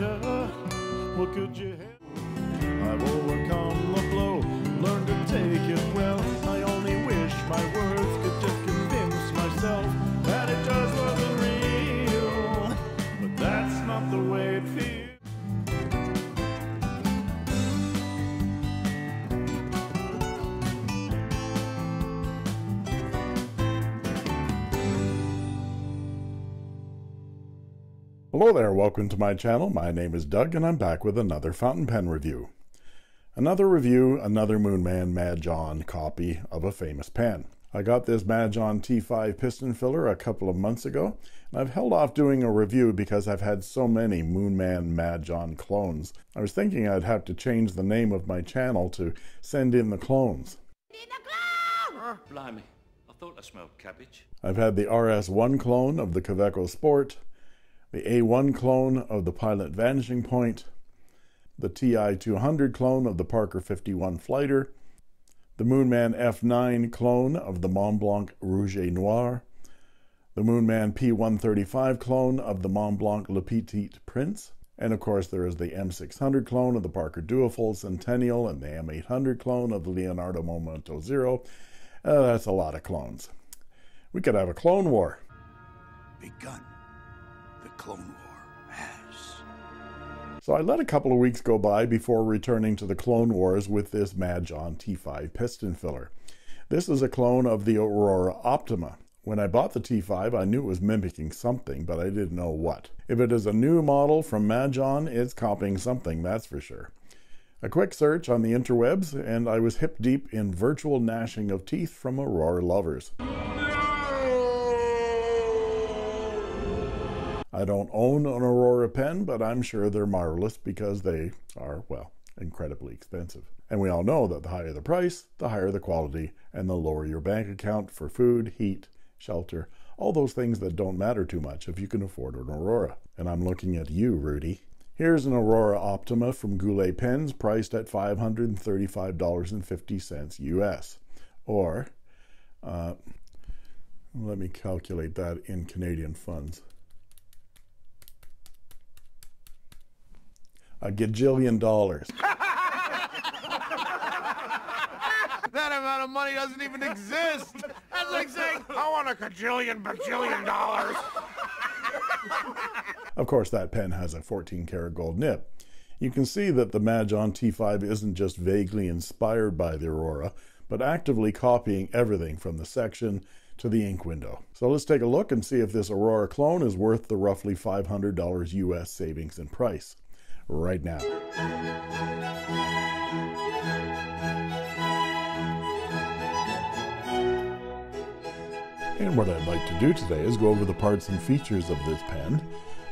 fighter. What could you have? I've overcome the blow, learned to take it well. I only wish my words could just convince myself that it just wasn't real. But that's not the way it feels. Hello there, welcome to my channel. My name is Doug and I'm back with another fountain pen review. Another review, another Moonman MaJohn copy of a famous pen. I got this MaJohn T5 piston filler a couple of months ago, and I've held off doing a review because I've had so many Moonman MaJohn clones. I was thinking I'd have to change the name of my channel to Send In The Clones. In the clone! Blimey, I thought I smelled cabbage. I've had the RS1 clone of the Kaveco Sport, the A1 clone of the Pilot Vanishing Point, the TI-200 clone of the Parker 51 Flighter, the Moonman F9 clone of the Mont Blanc Rouge et Noir, the Moonman P135 clone of the Mont Blanc Le Petit Prince, and of course there is the M600 clone of the Parker Duofold Centennial and the M800 clone of the Leonardo Momento Zero. That's a lot of clones. We could have a clone war. Begun. Clone War has. So I let a couple of weeks go by before returning to the Clone Wars with this MaJohn T5 piston filler. This is a clone of the Aurora Optima. When I bought the T5, I knew it was mimicking something, but I didn't know what. If it is a new model from MaJohn, it's copying something, that's for sure. A quick search on the interwebs, and I was hip deep in virtual gnashing of teeth from Aurora lovers. I don't own an Aurora pen, but I'm sure they're marvelous because they are, well, incredibly expensive. And we all know that the higher the price, the higher the quality, and the lower your bank account for food, heat, shelter, all those things that don't matter too much if you can afford an Aurora. And I'm looking at you, Rudy. Here's an Aurora Optima from Goulet Pens priced at $535.50 US. Or, let me calculate that in Canadian funds. A gajillion dollars. That amount of money doesn't even exist. That's like saying, I want a gajillion bajillion dollars. Of course, that pen has a 14 karat gold nib. You can see that the MaJohn T5 isn't just vaguely inspired by the Aurora, but actively copying everything from the section to the ink window. So let's take a look and see if this Aurora clone is worth the roughly $500 US savings in price. Right now. And what I'd like to do today is go over the parts and features of this pen,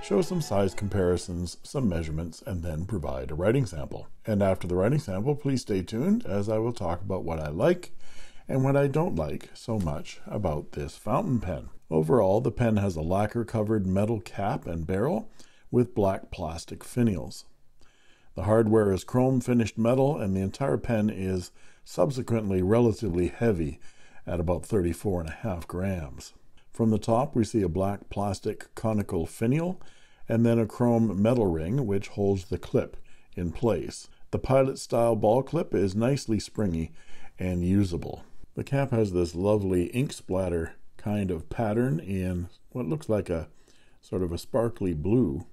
show some size comparisons, some measurements, and then provide a writing sample. And after the writing sample, please stay tuned as I will talk about what I like and what I don't like so much about this fountain pen. Overall, the pen has a lacquer-covered metal cap and barrel with black plastic finials. The hardware is chrome finished metal, and the entire pen is subsequently relatively heavy at about 34.5 grams. From the top we see a black plastic conical finial and then a chrome metal ring which holds the clip in place. The Pilot style ball clip is nicely springy and usable. The cap has this lovely ink splatter kind of pattern in what looks like a sort of a sparkly blue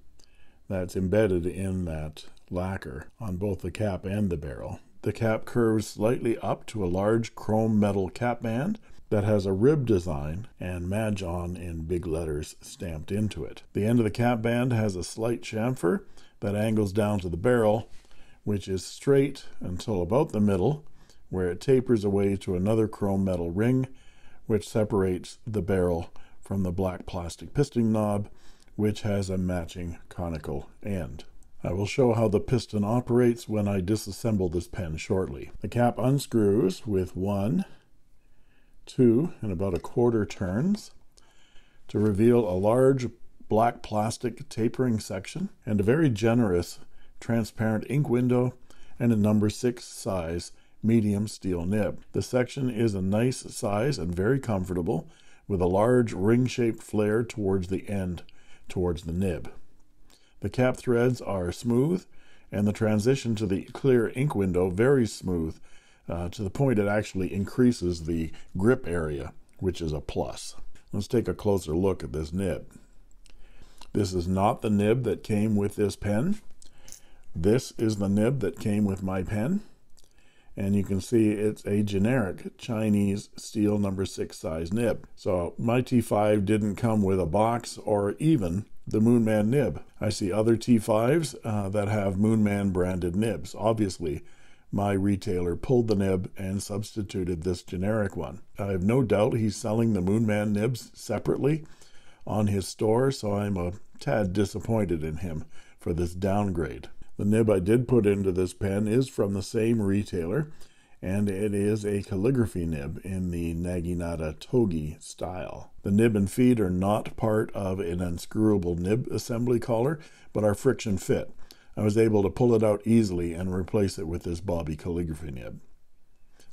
that's embedded in that lacquer on both the cap and the barrel. The cap curves slightly up to a large chrome metal cap band that has a rib design and MaJohn in big letters stamped into it. The end of the cap band has a slight chamfer that angles down to the barrel, which is straight until about the middle, where it tapers away to another chrome metal ring, which separates the barrel from the black plastic piston knob, which has a matching conical end. I will show how the piston operates when I disassemble this pen shortly. The cap unscrews with 1, 2, and about a quarter turns to reveal a large black plastic tapering section and a very generous transparent ink window and a number 6 size medium steel nib. The section is a nice size and very comfortable, with a large ring-shaped flare towards the end, towards the nib. The cap threads are smooth, and the transition to the clear ink window very smooth, to the point it actually increases the grip area, which is a plus. Let's take a closer look at this nib. This is not the nib that came with this pen. This is the nib that came with my pen, and you can see it's a generic Chinese steel No. 6 size nib. So my T5 didn't come with a box or even the Moonman nib. I see other T5s that have Moonman branded nibs. Obviously, my retailer pulled the nib and substituted this generic one. I have no doubt he's selling the Moonman nibs separately on his store, so I'm a tad disappointed in him for this downgrade. The nib I did put into this pen is from the same retailer, and it is a calligraphy nib in the Naginata Togi style. The nib and feed are not part of an unscrewable nib assembly collar, but are friction fit. I was able to pull it out easily and replace it with this Bobby calligraphy nib.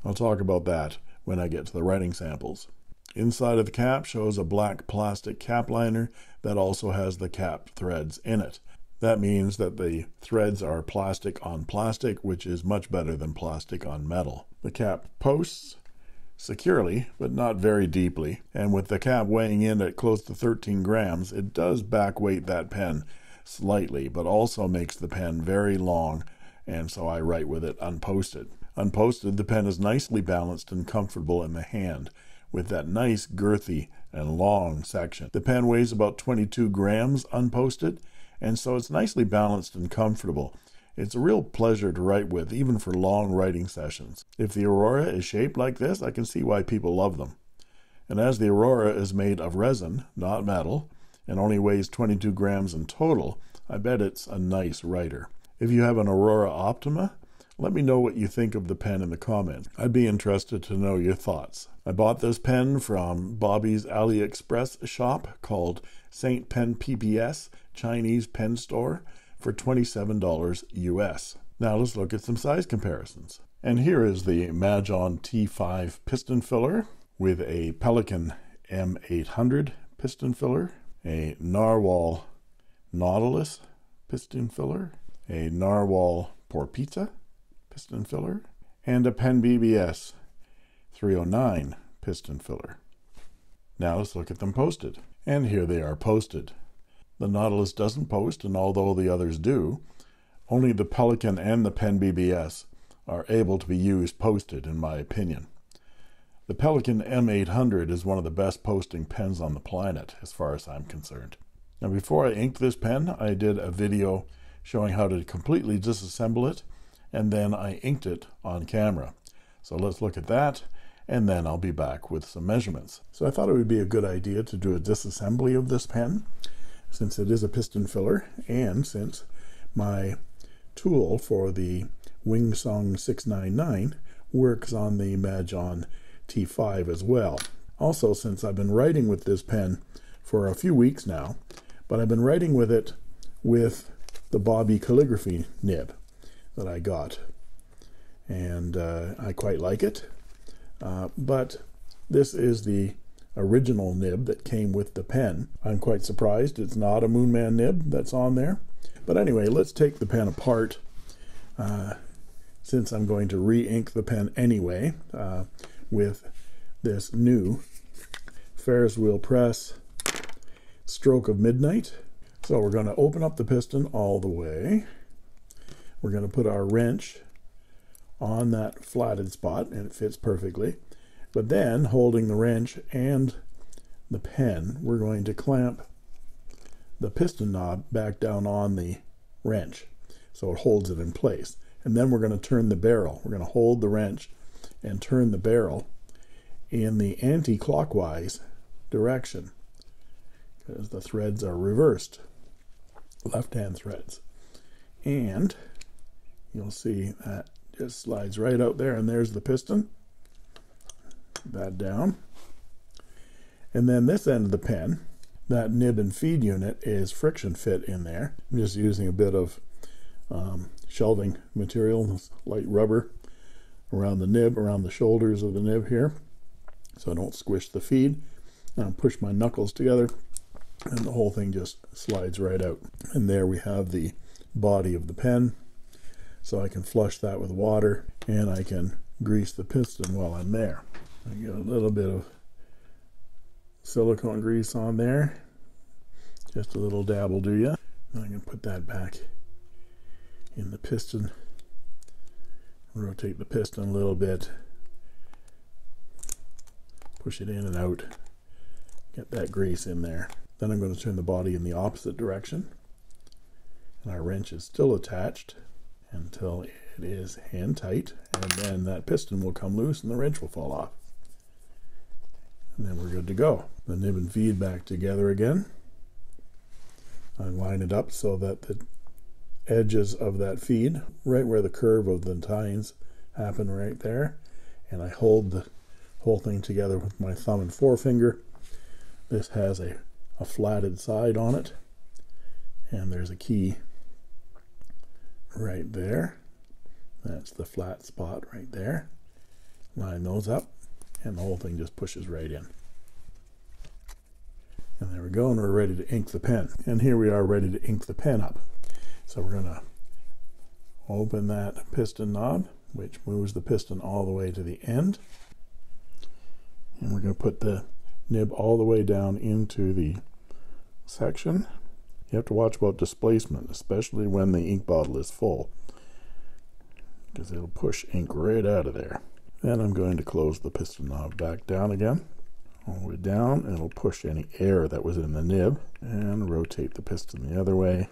I'll talk about that when I get to the writing samples. Inside of the cap shows a black plastic cap liner that also has the cap threads in it. That means that the threads are plastic on plastic, which is much better than plastic on metal. The cap posts securely, but not very deeply, and with the cap weighing in at close to 13 grams, it does back weight that pen slightly, but also makes the pen very long, and so I write with it unposted. Unposted, the pen is nicely balanced and comfortable in the hand, with that nice girthy and long section. The pen weighs about 22 grams unposted, and so it's nicely balanced and comfortable. It's a real pleasure to write with, even for long writing sessions. If the Aurora is shaped like this, I can see why people love them. And as the Aurora is made of resin, not metal, and only weighs 22 grams in total, I bet it's a nice writer. If you have an Aurora Optima, let me know what you think of the pen in the comments. I'd be interested to know your thoughts. I bought this pen from Bobby's AliExpress shop called St. Pen PBS Chinese Pen Store for $27 US. Now let's look at some size comparisons. And here is the MaJohn T5 piston filler with a Pelican M800 piston filler, a Narwhal Nautilus piston filler, a Narwhal Porpita piston filler, and a PenBBS 309 piston filler. Now let's look at them posted. And here they are posted. The Nautilus doesn't post, and although the others do, only the Pelican and the PenBBS are able to be used posted, in my opinion. The Pelican M800 is one of the best posting pens on the planet, as far as I'm concerned. Now, before I inked this pen, I did a video showing how to completely disassemble it, and then I inked it on camera. So let's look at that, and then I'll be back with some measurements. So I thought it would be a good idea to do a disassembly of this pen, since it is a piston filler, and since my tool for the Wingsong 699 works on the MaJohn T5 as well. Also, since I've been writing with this pen for a few weeks now, but I've been writing with it with the Bobby calligraphy nib that I got, and I quite like it, but this is the original nib that came with the pen. I'm quite surprised it's not a Moonman nib that's on there, but anyway, let's take the pen apart, since I'm going to re-ink the pen anyway with this new Ferris Wheel Press Stroke of Midnight. So we're going to open up the piston all the way. We're going to put our wrench on that flatted spot, and it fits perfectly. But then, holding the wrench and the pen, we're going to clamp the piston knob back down on the wrench so it holds it in place. And then we're going to turn the barrel. We're going to hold the wrench and turn the barrel in the anti-clockwise direction, because the threads are reversed, left-hand threads. And you'll see that just slides right out there, and there's the piston. That down. And then this end of the pen, that nib and feed unit is friction fit in there. I'm just using a bit of shelving material, light rubber, around the nib, around the shoulders of the nib here, so I don't squish the feed. Now push my knuckles together and the whole thing just slides right out. And there we have the body of the pen. So I can flush that with water, and I can grease the piston while I'm there. I get a little bit of silicone grease on there, just a little dab will do ya. I'm gonna put that back in the piston, rotate the piston a little bit, push it in and out, get that grease in there. Then I'm going to turn the body in the opposite direction, and our wrench is still attached until it is hand tight, and then that piston will come loose and the wrench will fall off, and then we're good to go. The nib and feed back together again. I line it up so that the edges of that feed, right where the curve of the tines happen right there, and I hold the whole thing together with my thumb and forefinger. This has a flatted side on it, and there's a key right there. That's the flat spot right there. Line those up, and the whole thing just pushes right in. And there we go, and we're ready to ink the pen. And here we are, ready to ink the pen up. So we're going to open that piston knob, which moves the piston all the way to the end, and we're going to put the nib all the way down into the section. You have to watch about displacement, especially when the ink bottle is full, because it'll push ink right out of there. Then I'm going to close the piston knob back down again, all the way down, and it'll push any air that was in the nib, and rotate the piston the other way.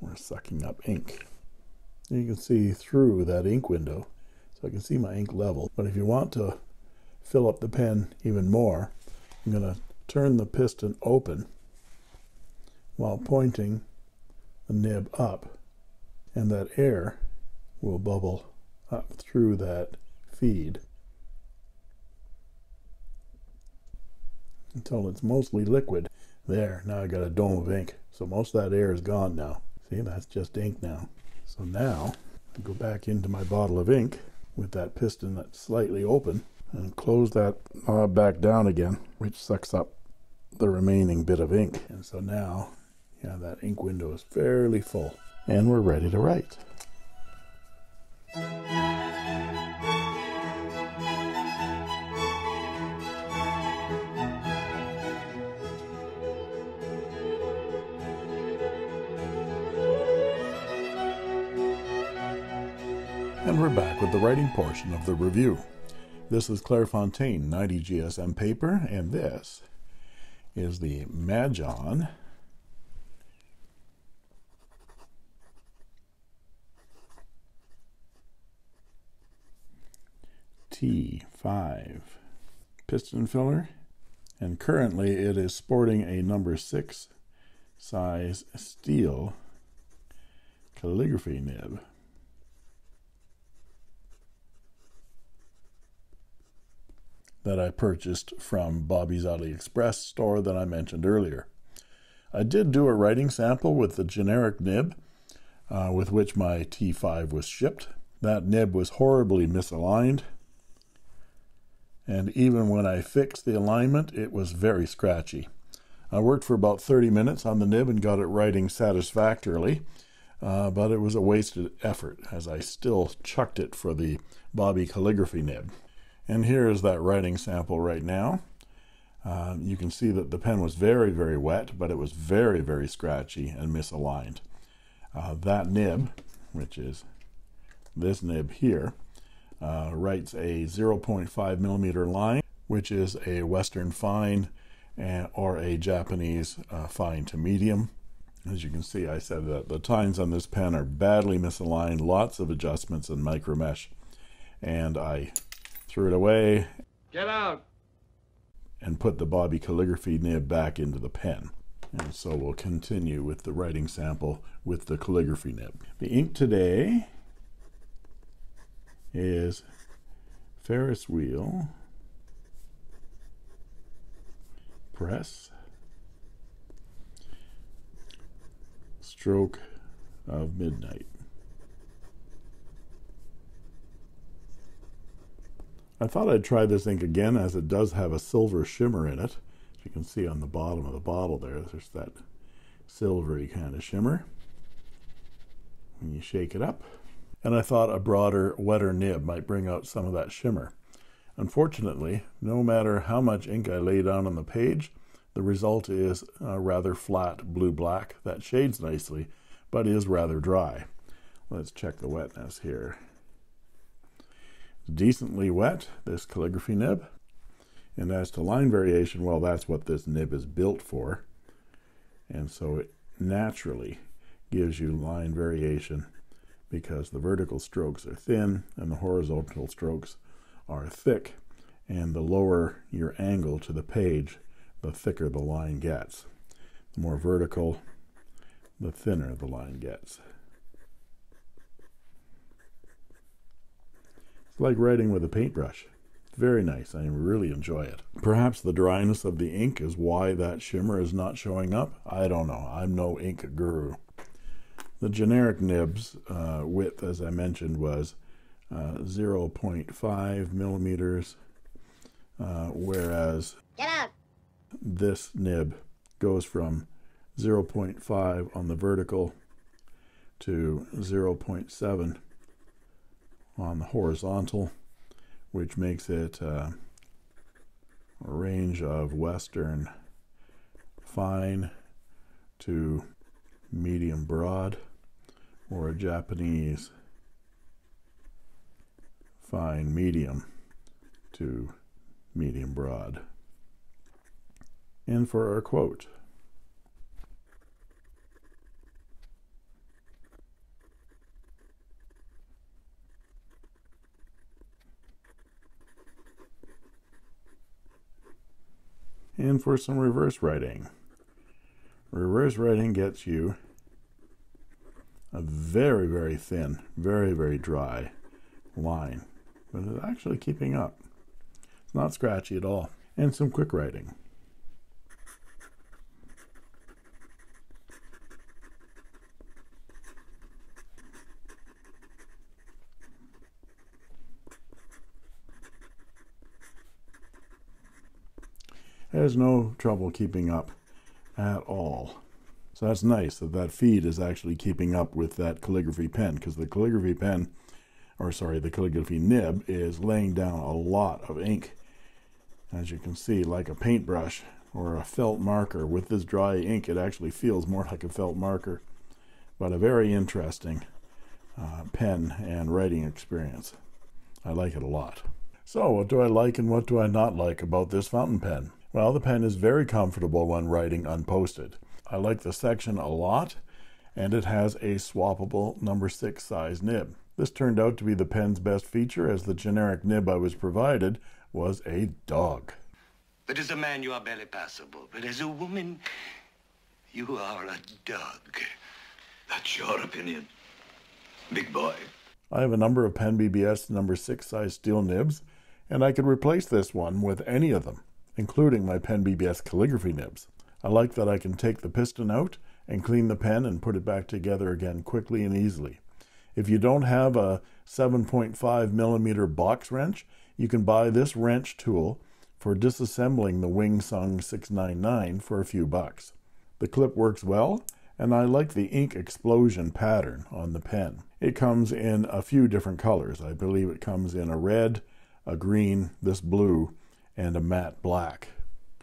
We're sucking up ink. You can see through that ink window, so I can see my ink level. But if you want to fill up the pen even more, I'm going to turn the piston open while pointing the nib up, and that air will bubble up through that feed until it's mostly liquid. There, now I got a dome of ink, so most of that air is gone now. See, that's just ink now. So now I go back into my bottle of ink with that piston that's slightly open, and close that knob back down again, which sucks up the remaining bit of ink. And so now, yeah, that ink window is fairly full, and we're ready to write. And we're back with the writing portion of the review. This is Clairefontaine 90 GSM paper, and this is the MaJohn T5 piston filler, and currently it is sporting a number 6 size steel calligraphy nib. That I purchased from Bobby's AliExpress store that I mentioned earlier. I did do a writing sample with the generic nib with which my T5 was shipped. That nib was horribly misaligned, and even when I fixed the alignment, it was very scratchy. I worked for about 30 minutes on the nib and got it writing satisfactorily, but it was a wasted effort, as I still chucked it for the Bobby calligraphy nib. And here is that writing sample right now. You can see that the pen was very, very wet, but it was very, very scratchy and misaligned. That nib, which is this nib here, writes a 0.5 millimeter line, which is a Western fine or a Japanese fine to medium. As you can see, I said that the tines on this pen are badly misaligned, lots of adjustments and micro mesh, and I threw it away. Get out! And put the Bobby calligraphy nib back into the pen. And so we'll continue with the writing sample with the calligraphy nib. The ink today is Ferris Wheel Press Stroke of Midnight. I thought I'd try this ink again, as it does have a silver shimmer in it. You can see on the bottom of the bottle there, there's that silvery kind of shimmer when you shake it up. And I thought a broader, wetter nib might bring out some of that shimmer. Unfortunately, no matter how much ink I lay down on the page, the result is a rather flat blue-black that shades nicely, but is rather dry. Let's check the wetness here. Decently wet, this calligraphy nib. And as to line variation, well, that's what this nib is built for. And so it naturally gives you line variation because the vertical strokes are thin and the horizontal strokes are thick, and the lower your angle to the page, the thicker the line gets. The more vertical, the thinner the line gets. It's like writing with a paintbrush. Very nice. I really enjoy it. Perhaps the dryness of the ink is why that shimmer is not showing up. I don't know. I'm no ink guru. The generic nib's width, as I mentioned, was 0.5 millimeters, whereas this nib goes from 0.5 on the vertical to 0.7 on the horizontal, which makes it a range of Western fine to medium broad, or a Japanese fine medium to medium broad. And for our quote, and for some reverse writing. Reverse writing gets you a very, very thin, very, very dry line, but it's actually keeping up. It's not scratchy at all. And some quick writing. There's no trouble keeping up at all. So that's nice that that feed is actually keeping up with that calligraphy pen, because the calligraphy pen, or sorry, the calligraphy nib is laying down a lot of ink, as you can see, like a paintbrush or a felt marker. With this dry ink, it actually feels more like a felt marker, but a very interesting pen and writing experience. I like it a lot. So what do I like and what do I not like about this fountain pen? Well, the pen is very comfortable when writing unposted. I like the section a lot, and it has a swappable number 6 size nib. This turned out to be the pen's best feature, as the generic nib I was provided was a dog. But as a man, you are barely passable. But as a woman, you are a dog. That's your opinion, big boy. I have a number of PenBBS number 6 size steel nibs, and I could replace this one with any of them, including my PenBBS calligraphy nibs. I like that I can take the piston out and clean the pen and put it back together again quickly and easily. If you don't have a 7.5 millimeter box wrench, you can buy this wrench tool for disassembling the Wingsong 699 for a few bucks. The clip works well, and I like the ink explosion pattern on the pen. It comes in a few different colors. I believe it comes in a red, a green, this blue, and a matte black.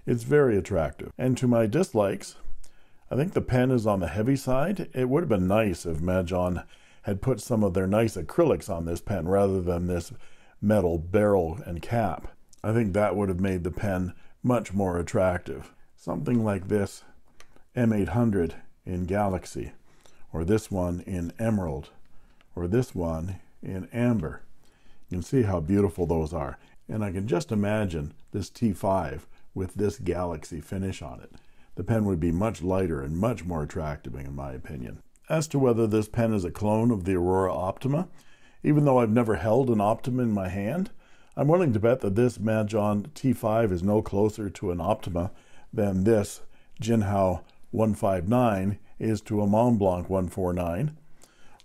It's very attractive. And to my dislikes, I think the pen is on the heavy side. It would have been nice if MaJohn had put some of their nice acrylics on this pen rather than this metal barrel and cap. I think that would have made the pen much more attractive. Something like this M800 in Galaxy, or this one in Emerald, or this one in Amber. You can see how beautiful those are. And I can just imagine this T5 with this Galaxy finish on it. The pen would be much lighter and much more attractive, in my opinion. As to whether this pen is a clone of the Aurora Optima, even though I've never held an Optima in my hand, I'm willing to bet that this MaJohn T5 is no closer to an Optima than this Jinhao 159 is to a Mont Blanc 149,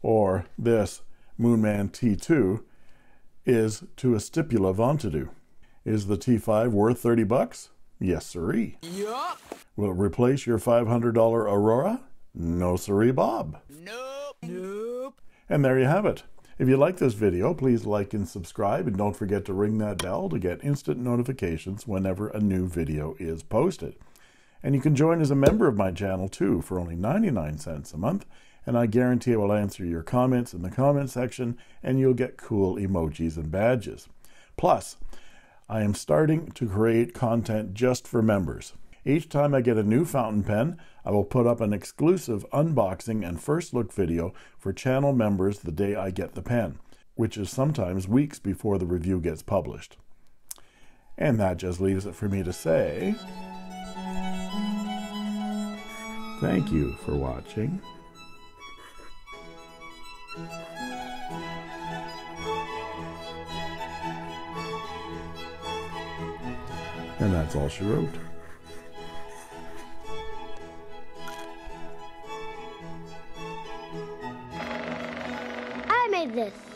or this Moonman T2 is to a Stipula Vontadou. Is the T5 worth $30? Yes, siree. Yup. Will it replace your $500 Aurora? No, siree, Bob. Nope. Nope. And there you have it. If you like this video, please like and subscribe, and don't forget to ring that bell to get instant notifications whenever a new video is posted. And you can join as a member of my channel too for only 99 cents a month, and I guarantee I will answer your comments in the comment section, and you'll get cool emojis and badges. Plus, I am starting to create content just for members. Each time I get a new fountain pen, I will put up an exclusive unboxing and first look video for channel members the day I get the pen, which is sometimes weeks before the review gets published. And that just leaves it for me to say, thank you for watching. And that's all she wrote. I made this.